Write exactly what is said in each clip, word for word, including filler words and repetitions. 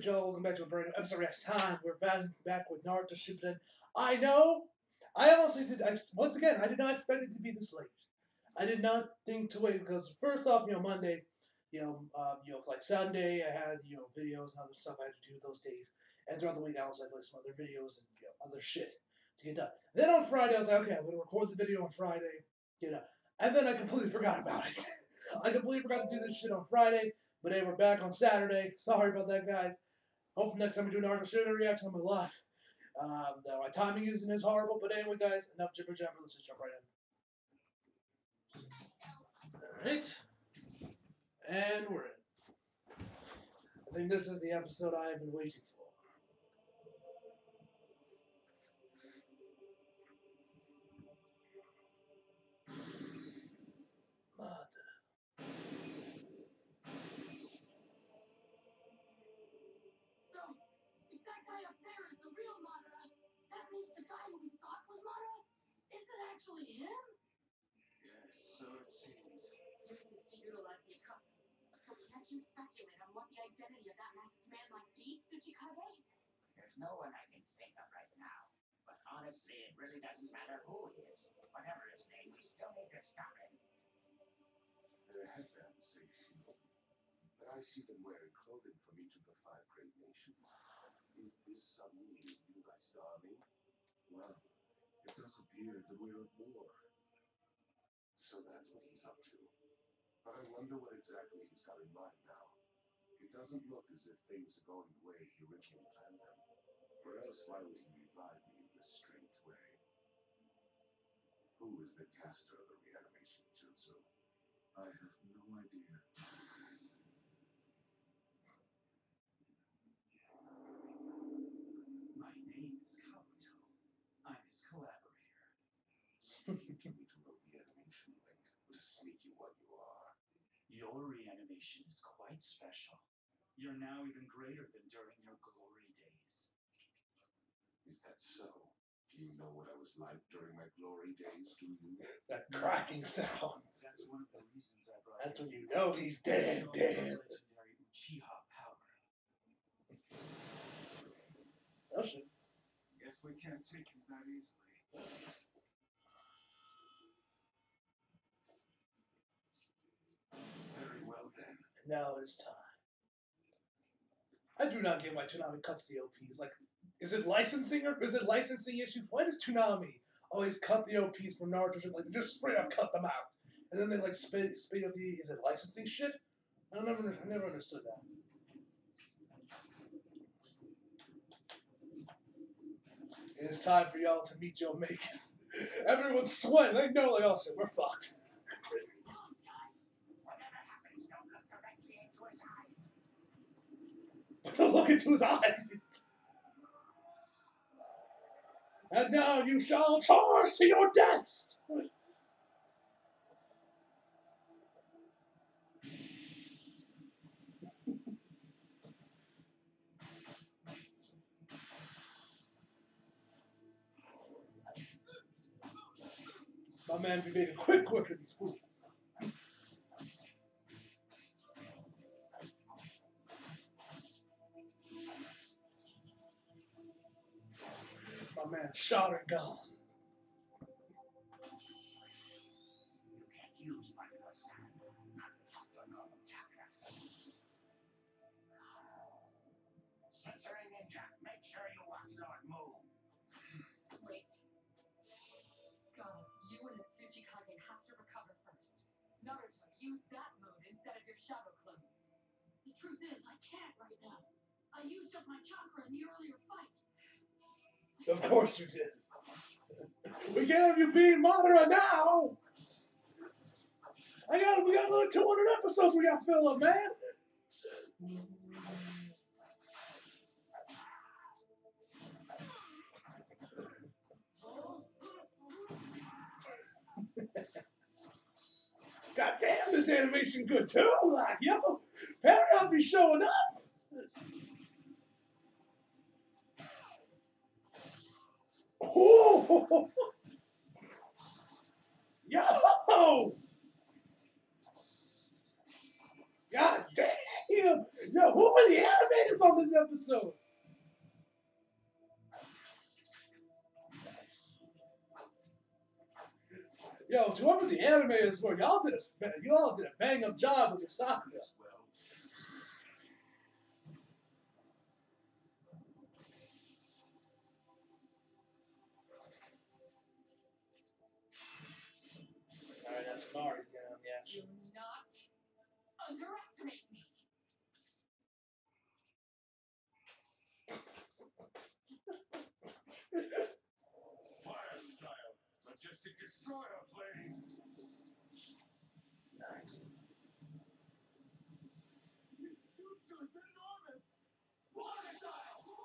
good job. Welcome back to a brand new episode. Next time we're back, back with Naruto Shippuden. I know. I honestly did. I, once again, I did not expect it to be this late. I did not think to wait because first off, you know, Monday, you know, um, you know, like Sunday, I had you know videos and other stuff I had to do those days, and throughout the week I also had like some other videos and you know, other shit to get done. Then on Friday, I was like, okay, I'm gonna record the video on Friday, you know, and then I completely forgot about it. I completely forgot to do this shit on Friday. But hey, we're back on Saturday. Sorry about that, guys. Hopefully next time we do an Naruto Shippuden reaction, I'm alive. Um, though my timing isn't as horrible. But anyway, guys, enough jibber jabber. Let's just jump right in. All right, and we're in. I think this is the episode I have been waiting for. Actually him? Yes, so it seems. He seems to utilize the Akatsuki. So can't you speculate on what the identity of that masked man might be, Tsuchikage? There's no one I can think of right now. But honestly, it really doesn't matter who he is. Whatever his name, we still need to stop him. There have been six, but I see them wearing clothing from each of the five great nations. Is this suddenly a united army? Well, it does appear that we're at war. So that's what he's up to. But I wonder what exactly he's got in mind now. It doesn't look as if things are going the way he originally planned them. Or else why would he revive me in this strange way? Who is the caster of the reanimation jutsu? I have no idea. My name is Kabuto. I'm his collaborator. Speaking to a reanimation link, what a sneaky one you are. Your reanimation is quite special. You're now even greater than during your glory days. Is that so? Do you know what I was like during my glory days, do you? That cracking sound. That's one of the reasons I brought That's when you know he's dead, dead. Legendary Uchiha power. Oh, shit. Guess we can't take him that easily. Now it is time. I do not get why Toonami cuts the O Ps. Like, is it licensing or is it licensing issues? Why does Toonami always cut the O Ps from Naruto? Like, they just straight up cut them out, and then they like spit spit up the. Is it licensing shit? I never I never understood that. It is time for y'all to meet your makers. Everyone's sweating. They know like, oh shit, we're fucked. Don't look into his eyes. And now you shall charge to your deaths. My man be making quick work of these fools. Man, shot or gun. You can't use my personality. Not without your normal chakra. Since you're a ninja, make sure you watch Lord Moo. Wait. Got it. You and the Tsuchikage have to recover first. Naruto, use that mode instead of your shadow clones. The truth is, I can't right now. I used up my chakra in the earlier fight. Of course you did. We can't have you being Madara now. I got we got another two hundred episodes we got to fill up, man. God damn, this animation good too. Like yo, Paramount be showing up. Ooh. Yo! God damn! Yo, who were the animators on this episode? Nice. Yo, to whoever the animators were, y'all did a you all did a bang up job with the Sakura. Alright, that's Mari's going on the action. Do not underestimate me. Fire style, majestic destroyer flame. Nice. This jutsu is enormous. Water style, water.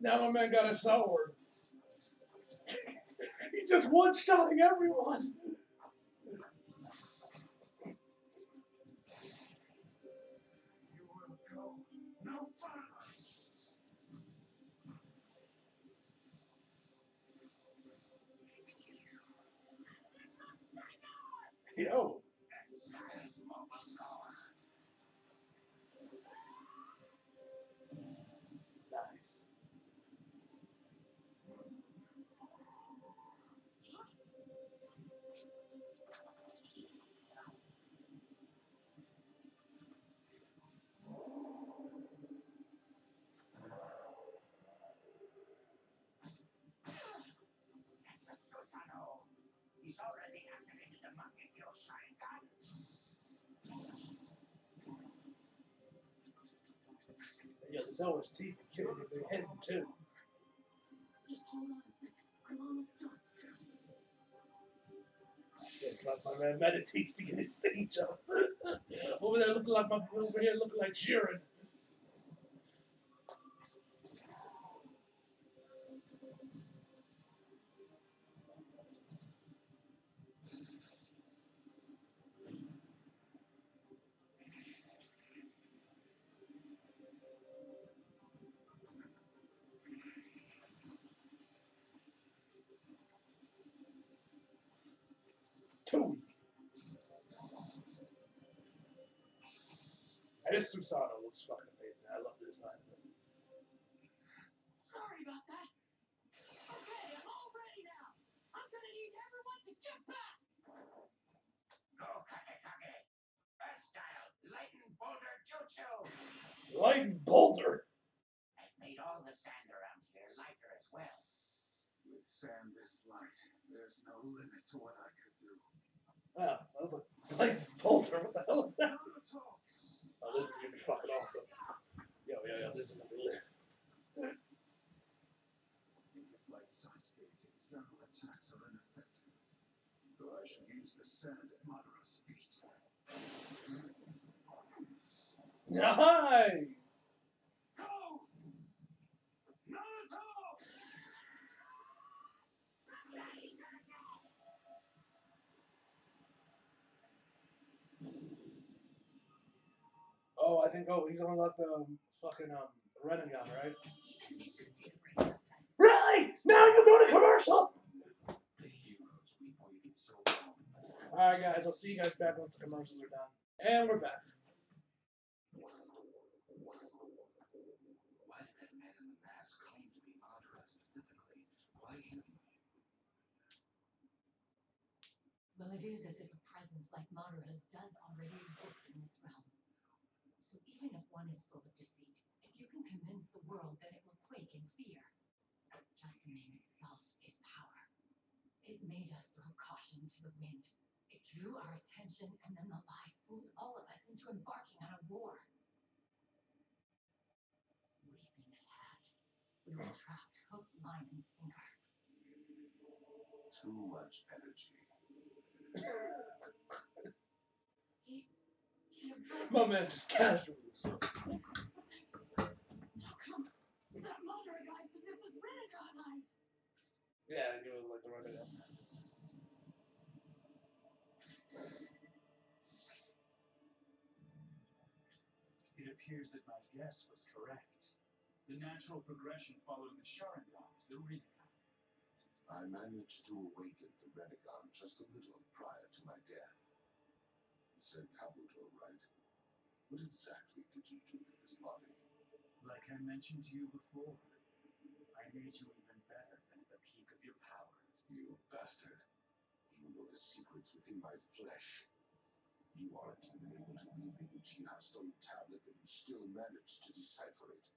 Now my man got a sword. He's just one-shotting everyone. Yo. Nice. That's a Susano. He's already activated the monkey. Sharingan. Yo, Zoa's teeth are killing me. They're heading too. Just hold on a second. I'm almost done. It's like my man meditates to get his sage up. Over there looking like my over here looking like Jiren. And this Susano looks fucking amazing. I love the design of it. Sorry about that. Okay, I'm all ready now. I'm gonna need everyone to get back. Go, Kazekage. Earth style, lighten boulder jutsu. Lighten boulder? I've made all the sand around here lighter as well. With sand this light, there's no limit to what I could do. Wow, that was a light boulder. What the hell is that? Oh, this is gonna be fucking awesome. Yo, yo, yo, this is gonna be lit. It's like Sasuke's external attacks are ineffective. So I should use the sand at Madara's feet. Nice! Go! Naruto! Oh, I think, oh, he's on like the fucking um, Rinnegan, right? Really? Now you go to commercial! Alright, guys, I'll see you guys back once the commercials are done. And we're back. Why did that man in the mask claim to be Madara specifically? Why him? Well, it is as if a presence like Madara's does already exist in this realm. So even if one is full of deceit, if you can convince the world, then it will quake in fear. Just the name itself is power. It made us throw caution to the wind. It drew our attention, and then the lie fooled all of us into embarking on a war. Weeping You were trapped hook, line, and sinker. Too much energy. he, he My man just casual. So. Thanks. How come that Madara guy possesses Rinnegan eyes? Yeah, I knew it like the right guy. It appears that my guess was correct. The natural progression following the Sharingan is the Rinnegan. I managed to awaken the Rinnegan just a little prior to my death. You said Kabuto, right? What exactly did you do to this body? Like I mentioned to you before, I made you even better than at the peak of your power. You bastard. You know the secrets within my flesh. You aren't even able to read the Uchiha stone tablet, but you still manage to decipher it.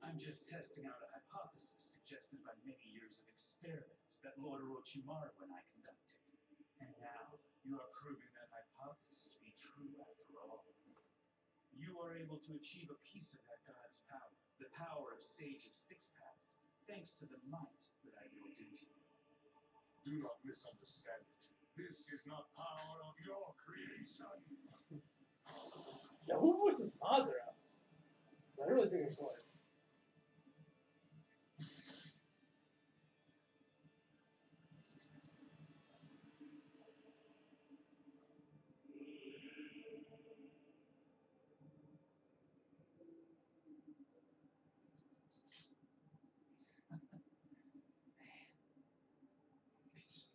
I'm just testing out a hypothesis suggested by many years of experiments that Lord Orochimaru and I conducted. And now, you are proving that hypothesis to be true after all. You are able to achieve a piece of that god's power, the power of Sage of Six Paths, thanks to the might that I built into you. Do not misunderstand it. This is not power of your creation. Yeah, who was this Madara? I really think it's what.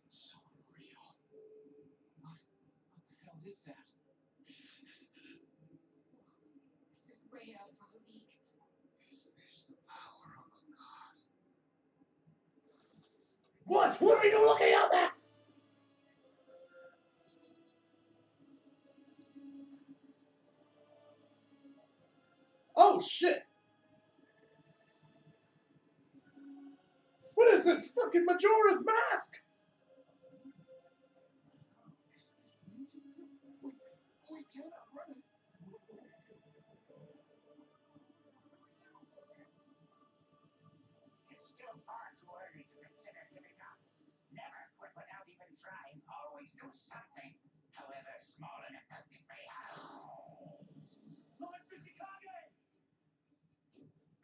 It's so unreal. What, what the hell is that? This is way out of our league. Is this the power of a god? What? What are you looking at that? Oh shit! What is this fucking Majora's Mask? We cannot run it. It is still far too early to consider giving up. Never quit without even trying. Always do something, however small and effective may have. Lord Tsuchikage!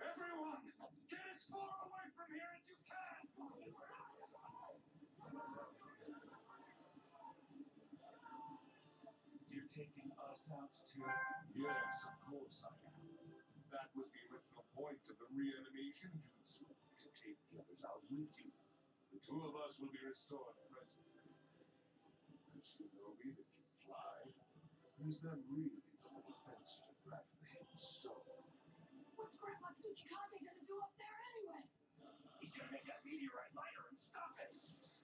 Everyone, get as far away from here as you can! You're taking us out too? Yes, of course I am. That was the original point of the reanimation jutsu, to take the others out with you. The two of us will be restored presently. And she know me that can fly. Is that really the little fence rather than the head stone? What's Grandma Tsuchikage gonna do up there anyway? He's gonna make that meteorite lighter and stop it! Just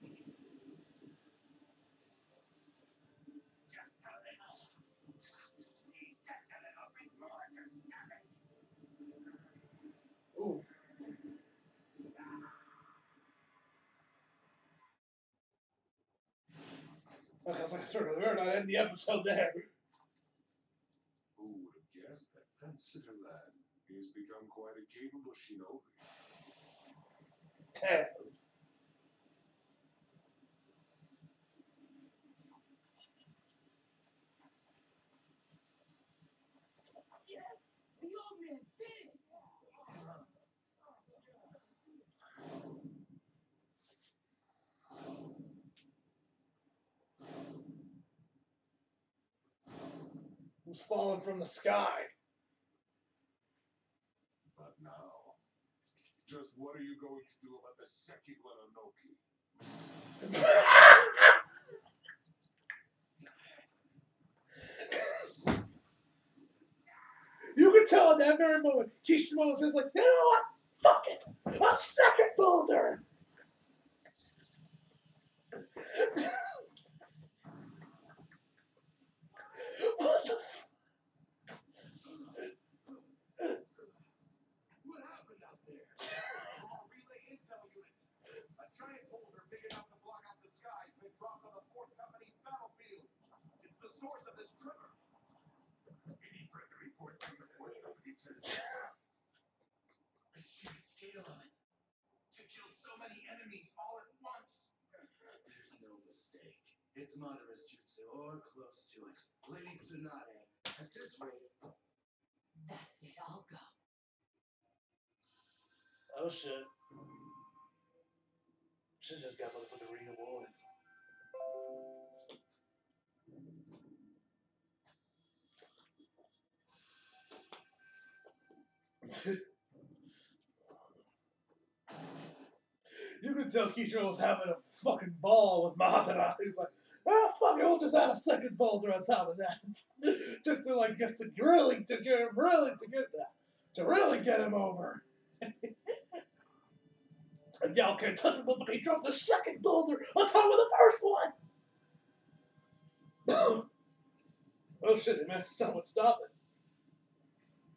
a little. Need just a little bit more to stop it. Ooh. Okay, it's like a circle. We're not end the episode there. Who would have guessed that fence-sitter lad has become quite a capable shinobi? Ted. Yes, the old man did it. Who's falling from the sky? But now, just what are you going to do about the second one on Noki? You can tell in that very moment, Kishimoto's just like, you know what? Fuck it! second boulder. What the f- What happened out there? A relay intel unit. A giant boulder big enough to block out the sky has been dropped on the fourth company's battlefield. It's the source of this trigger. Any further reports from the fourth company says the sheer scale of it. To kill so many enemies all at once. There's no mistake. It's Madara's jutsu, or close to it. Lady Tsunade, at this rate... That's it, I'll go. Oh shit. Should've just got motherfucking Rita Woods. You can tell Kishiro's having a fucking ball with Madara. He's like, oh, fuck it, we'll just add a second boulder on top of that. Just to, like, just to really, to get him, really, to get that. To really get him over. And y'all can't touch him, but he dropped the second boulder on top of the first one! Oh shit, they managed to someone stop it.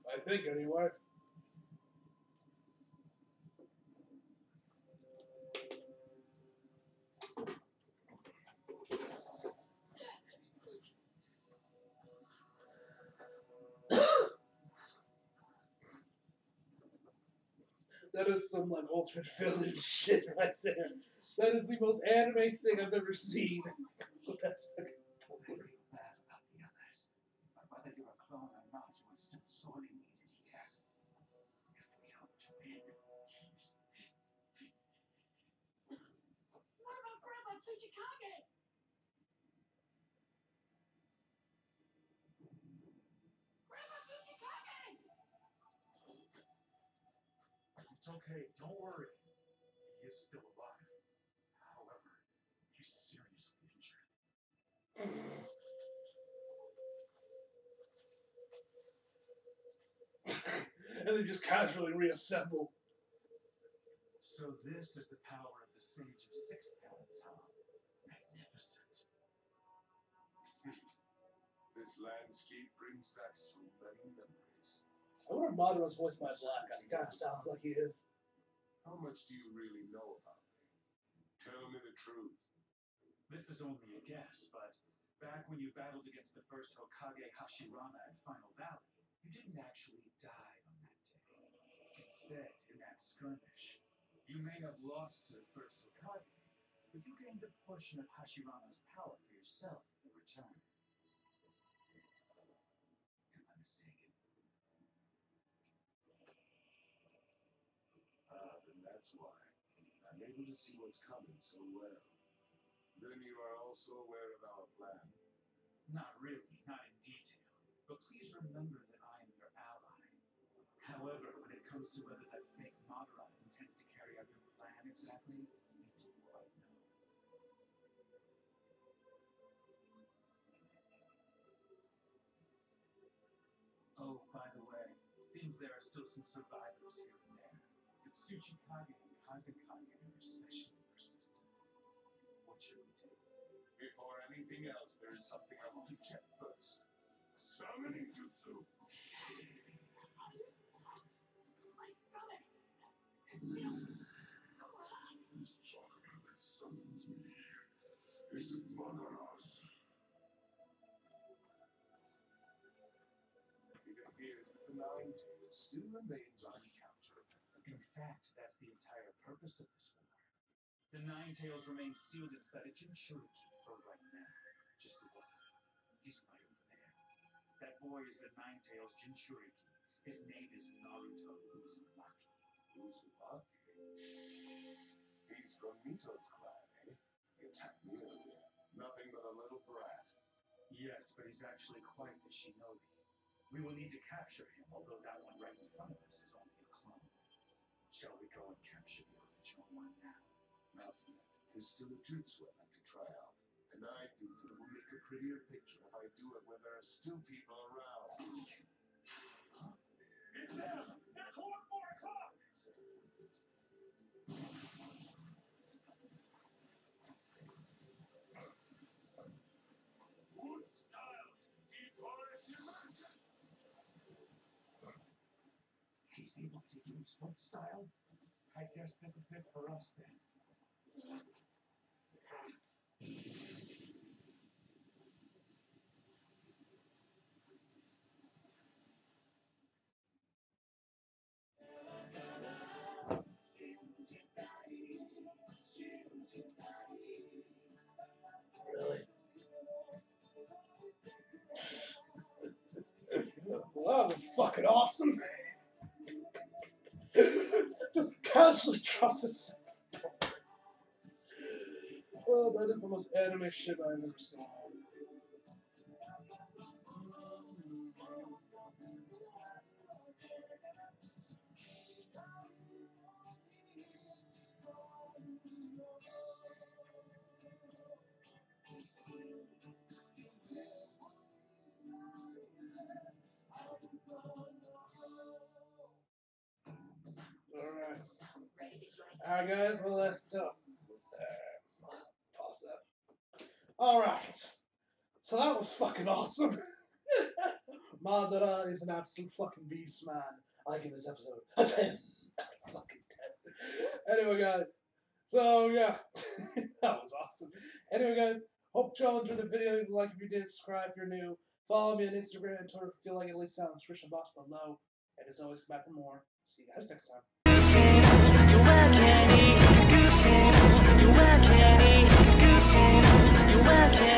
I think, anyway. That is some, like, ultimate villain shit right there. That is the most anime thing I've ever seen. But that's the good point. Bad about the others, but whether you're a clone or not, you are still sorely needed here. If we hope to win. What about Grandma Tsuchikage? It's okay, don't worry. He is still alive. However, he's seriously injured. And then just casually reassemble. So this is the power of the Sage of Six Paths, huh? Magnificent. This landscape brings back so many memories. I wonder if Madara's voiced by Black. He kind of sounds like he is. How much do you really know about me? Tell me the truth. This is only a guess, but back when you battled against the first Hokage Hashirama at Final Valley, you didn't actually die on that day. Instead, in that skirmish, you may have lost to the first Hokage, but you gained a portion of Hashirama's power for yourself in return. Am I mistaken? That's why I'm able to see what's coming so well. Then you are also aware of our plan. Not really, not in detail. But please remember that I am your ally. However, when it comes to whether that fake Madara intends to carry out your plan exactly, I don't quite know. Oh, by the way, seems there are still some survivors here. Tsuchikage and Kazekage are especially persistent. What should we do? Before anything else, there is something I want to check first. Summoning jutsu! My stomach! It feels so hot! This chakra that summons me here isn't Madara's. It appears that the nine tails still remains on. In fact, that's the entire purpose of this war. The Nine Tails remain sealed inside a Jinchuriki for right now. Just the one. He's right over there. That boy is the Nine Tails Jinchuriki. His name is Naruto Uzumaki. Uzumaki? He's from Mito's clan, eh? He attacked me earlier. Nothing but a little brat. Yes, but he's actually quite the shinobi. We will need to capture him, although that one right in front of us is only a clone. Shall we go and capture the original one now? Not yet. There's still a jutsu I'd like to try out. And I think it will make a prettier picture if I do it when there are still people around. It's them! They're toward four o'clock! He's able to use what style? I guess this is it for us then. Really? Well, that was fucking awesome. Just casually drops this. Oh, that is the most anime shit I've ever seen. Alright guys, well let's uh, pause that. Alright. So that was fucking awesome. Madara is an absolute fucking beast, man. I give this episode a ten. Fucking ten. Anyway guys. So yeah. That was awesome. Anyway guys, hope y'all enjoyed the video. If you like, if you did, subscribe if you're new. Follow me on Instagram and Twitter if you feel like it, links down in the description box below. And as always, come back for more. See you guys next time. You work, you work, you work.